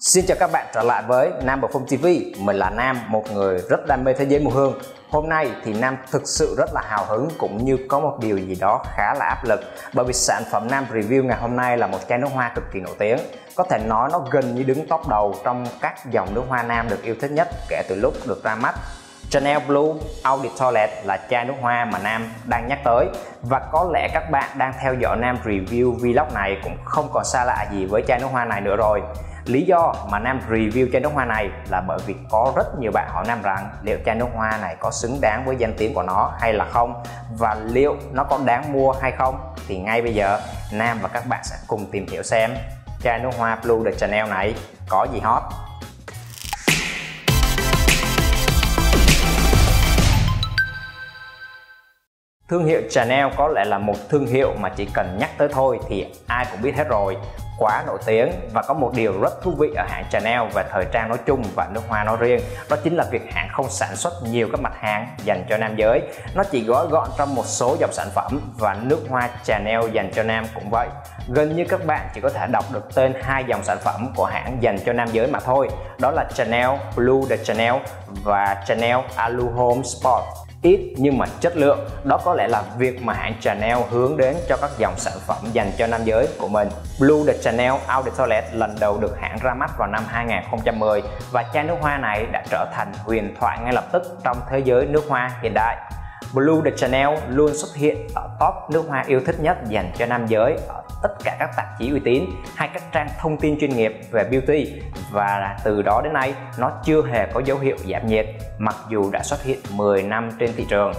Xin chào các bạn trở lại với Nam Perfume TV. Mình là Nam, một người rất đam mê thế giới mùi hương. Hôm nay thì Nam thực sự rất là hào hứng cũng như có một điều gì đó khá là áp lực, bởi vì sản phẩm Nam review ngày hôm nay là một chai nước hoa cực kỳ nổi tiếng. Có thể nói nó gần như đứng top đầu trong các dòng nước hoa Nam được yêu thích nhất kể từ lúc được ra mắt. Chanel Bleu de Chanel là chai nước hoa mà Nam đang nhắc tới, và có lẽ các bạn đang theo dõi Nam review vlog này cũng không còn xa lạ gì với chai nước hoa này nữa rồi. Lý do mà Nam review chai nước hoa này là bởi vì có rất nhiều bạn hỏi Nam rằng liệu chai nước hoa này có xứng đáng với danh tiếng của nó hay là không, và liệu nó có đáng mua hay không. Thì ngay bây giờ Nam và các bạn sẽ cùng tìm hiểu xem chai nước hoa Bleu de Chanel này có gì hot. Thương hiệu Chanel có lẽ là một thương hiệu mà chỉ cần nhắc tới thôi thì ai cũng biết hết rồi, quá nổi tiếng. Và có một điều rất thú vị ở hãng Chanel về thời trang nói chung và nước hoa nói riêng, đó chính là việc hãng không sản xuất nhiều các mặt hàng dành cho nam giới, nó chỉ gói gọn trong một số dòng sản phẩm. Và nước hoa Chanel dành cho nam cũng vậy, gần như các bạn chỉ có thể đọc được tên hai dòng sản phẩm của hãng dành cho nam giới mà thôi, đó là Chanel Bleu de Chanel và Chanel Allure Homme Sport. Ít nhưng mà chất lượng, đó có lẽ là việc mà hãng Chanel hướng đến cho các dòng sản phẩm dành cho nam giới của mình. Bleu de Chanel Allure de Chanel lần đầu được hãng ra mắt vào năm 2010, và chai nước hoa này đã trở thành huyền thoại ngay lập tức trong thế giới nước hoa hiện đại. Bleu de Chanel luôn xuất hiện ở top nước hoa yêu thích nhất dành cho nam giới ở tất cả các tạp chí uy tín hay các trang thông tin chuyên nghiệp về beauty, và từ đó đến nay nó chưa hề có dấu hiệu giảm nhiệt, mặc dù đã xuất hiện 10 năm trên thị trường.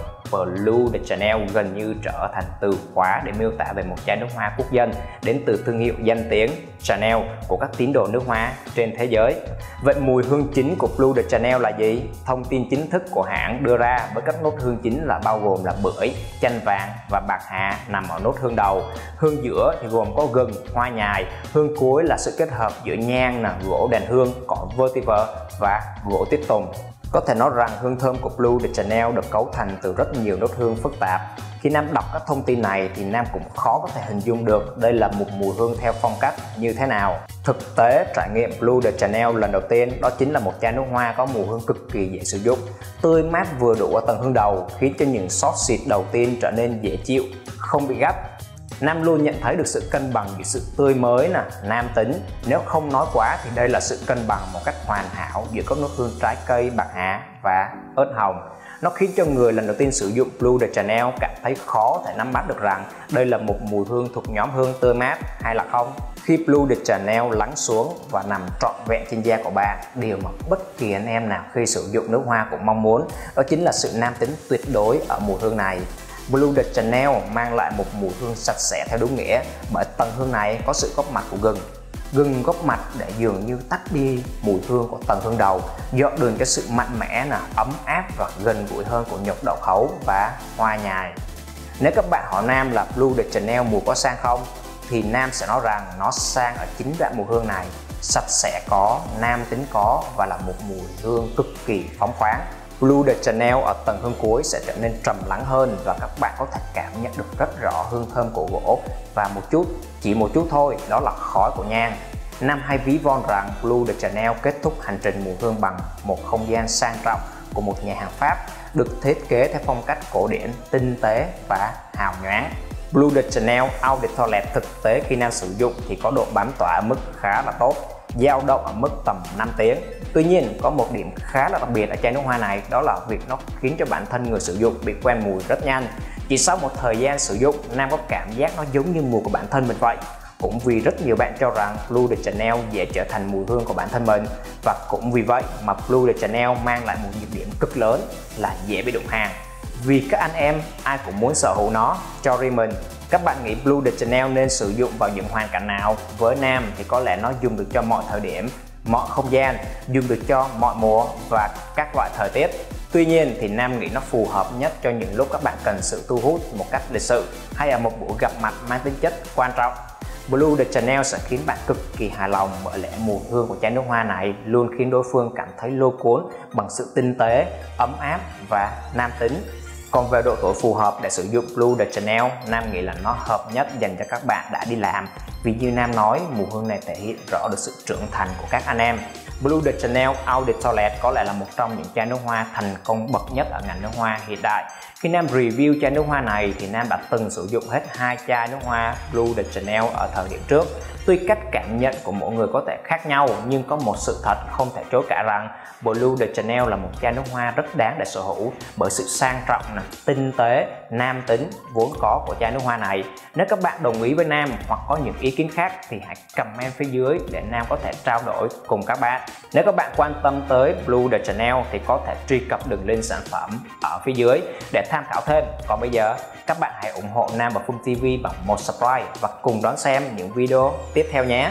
Bleu de Chanel gần như trở thành từ khóa để miêu tả về một chai nước hoa quốc dân đến từ thương hiệu danh tiếng Chanel của các tín đồ nước hoa trên thế giới. Vậy mùi hương chính của Bleu de Chanel là gì? Thông tin chính thức của hãng đưa ra với các nốt hương chính là bao gồm là bưởi, chanh vàng và bạc hà nằm ở nốt hương đầu. Hương giữa thì gồm có gừng, hoa nhài. Hương cuối là sự kết hợp giữa nhang, gỗ đàn hương, cỏ vetiver và gỗ tuyết tùng. Có thể nói rằng hương thơm của Bleu de Chanel được cấu thành từ rất nhiều nốt hương phức tạp. Khi Nam đọc các thông tin này thì Nam cũng khó có thể hình dung được đây là một mùi hương theo phong cách như thế nào. Thực tế trải nghiệm Bleu de Chanel lần đầu tiên, đó chính là một chai nước hoa có mùi hương cực kỳ dễ sử dụng, tươi mát vừa đủ ở tầng hương đầu, khiến cho những xót xịt đầu tiên trở nên dễ chịu, không bị gấp. Nam luôn nhận thấy được sự cân bằng giữa sự tươi mới, nam tính, nếu không nói quá thì đây là sự cân bằng một cách hoàn hảo giữa các nốt hương trái cây, bạc hà và ớt hồng. Nó khiến cho người lần đầu tiên sử dụng Bleu de Chanel cảm thấy khó thể nắm bắt được rằng đây là một mùi hương thuộc nhóm hương tươi mát hay là không. Khi Bleu de Chanel lắng xuống và nằm trọn vẹn trên da của bạn, điều mà bất kỳ anh em nào khi sử dụng nước hoa cũng mong muốn, đó chính là sự nam tính tuyệt đối ở mùi hương này. Bleu de Chanel mang lại một mùi hương sạch sẽ theo đúng nghĩa, bởi tầng hương này có sự góp mặt của gừng. Gừng góp mặt để dường như tắt đi mùi hương của tầng hương đầu, dọn đường cho sự mạnh mẽ, ấm áp và gần gũi hơn của nhục đậu khấu và hoa nhài. Nếu các bạn hỏi Nam là Bleu de Chanel mùi có sang không, thì Nam sẽ nói rằng nó sang ở chính đoạn mùi hương này. Sạch sẽ có, nam tính có, và là một mùi hương cực kỳ phóng khoáng. Bleu de Chanel ở tầng hương cuối sẽ trở nên trầm lắng hơn, và các bạn có thể cảm nhận được rất rõ hương thơm của gỗ và một chút, chỉ một chút thôi, đó là khói của nhang. Nam hay ví von rằng Bleu de Chanel kết thúc hành trình mùi hương bằng một không gian sang trọng của một nhà hàng Pháp, được thiết kế theo phong cách cổ điển, tinh tế và hào nhoáng. Bleu de Chanel Allure de Chanel thực tế khi Nam sử dụng thì có độ bám tỏa ở mức khá là tốt, dao động ở mức tầm 5 tiếng. Tuy nhiên, có một điểm khá là đặc biệt ở chai nước hoa này, đó là việc nó khiến cho bản thân người sử dụng bị quen mùi rất nhanh. Chỉ sau một thời gian sử dụng, Nam có cảm giác nó giống như mùi của bản thân mình vậy. Cũng vì rất nhiều bạn cho rằng Bleu de Chanel dễ trở thành mùi hương của bản thân mình, và cũng vì vậy mà Bleu de Chanel mang lại một nhược điểm cực lớn là dễ bị đụng hàng. Vì các anh em ai cũng muốn sở hữu nó cho riêng mình. Các bạn nghĩ Bleu de Chanel nên sử dụng vào những hoàn cảnh nào? Với Nam thì có lẽ nó dùng được cho mọi thời điểm, mọi không gian, dùng được cho mọi mùa và các loại thời tiết. Tuy nhiên thì Nam nghĩ nó phù hợp nhất cho những lúc các bạn cần sự thu hút một cách lịch sự, hay ở một buổi gặp mặt mang tính chất quan trọng. Bleu de Chanel sẽ khiến bạn cực kỳ hài lòng, bởi lẽ mùi hương của chai nước hoa này luôn khiến đối phương cảm thấy lôi cuốn bằng sự tinh tế, ấm áp và nam tính. Còn về độ tuổi phù hợp để sử dụng Bleu de Chanel, Nam nghĩ là nó hợp nhất dành cho các bạn đã đi làm. Vì như Nam nói, mùi hương này thể hiện rõ được sự trưởng thành của các anh em. Bleu de Chanel Allure de Soleil có lẽ là một trong những chai nước hoa thành công bậc nhất ở ngành nước hoa hiện đại. Khi Nam review chai nước hoa này thì Nam đã từng sử dụng hết hai chai nước hoa Bleu de Chanel ở thời điểm trước. Tuy cách cảm nhận của mỗi người có thể khác nhau, nhưng có một sự thật không thể chối cãi rằng Bleu de Chanel là một chai nước hoa rất đáng để sở hữu bởi sự sang trọng, tinh tế, nam tính vốn có của chai nước hoa này. Nếu các bạn đồng ý với Nam hoặc có những ý kiến khác thì hãy comment phía dưới để Nam có thể trao đổi cùng các bạn. Nếu các bạn quan tâm tới Bleu de Chanel thì có thể truy cập đường link sản phẩm ở phía dưới để tham khảo thêm. Còn bây giờ, các bạn hãy ủng hộ Nam Perfume TV bằng một subscribe và cùng đón xem những video tiếp theo nhé.